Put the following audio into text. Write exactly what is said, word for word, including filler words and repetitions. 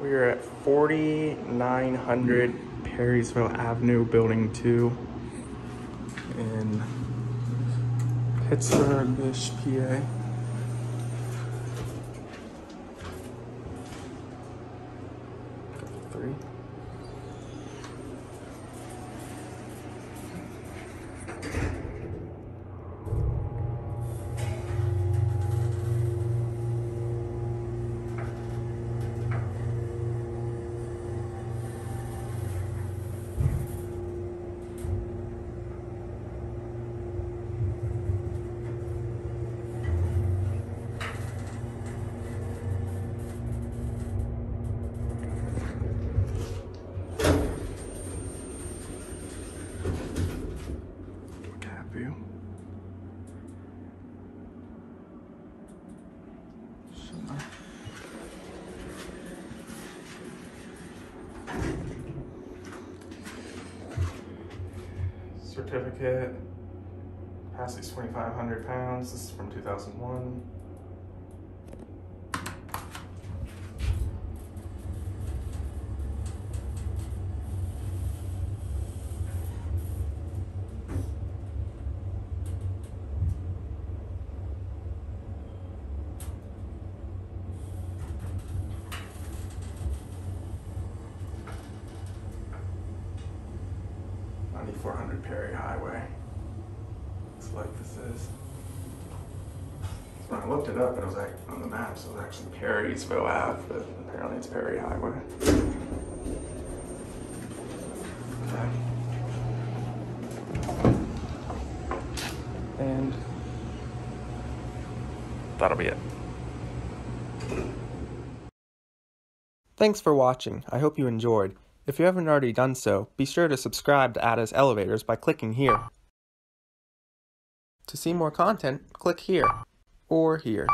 We are at forty-nine hundred Perrysville Avenue, building two in Pittsburgh-ish, P A. Three. Certificate, capacity's twenty-five hundred pounds. This is from two thousand one. ninety-four hundred Perry Highway. Looks like this is. So when I looked it up, and it was like on the maps, it was actually Perrysville Avenue, but apparently it's Perry Highway. Okay. And that'll be it. Thanks for watching. I hope you enjoyed. If you haven't already done so, be sure to subscribe to AdazElevatorz by clicking here. To see more content, click here, or here.